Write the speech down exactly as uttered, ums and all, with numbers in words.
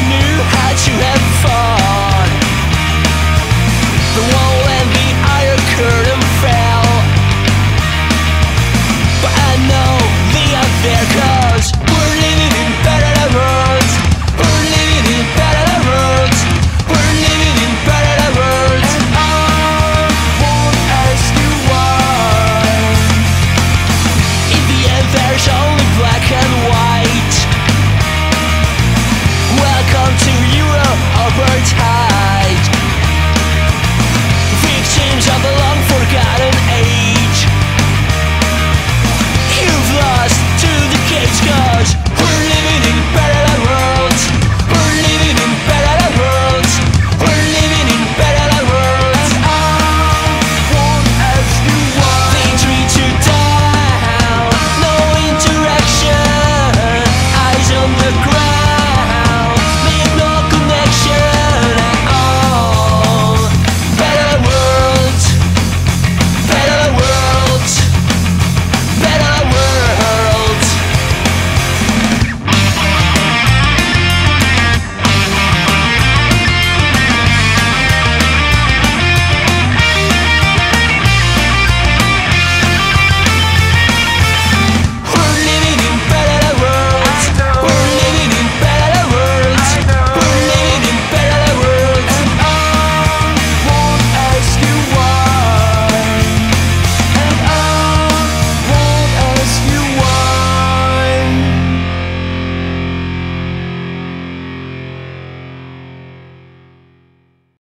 knew how to have fun. The one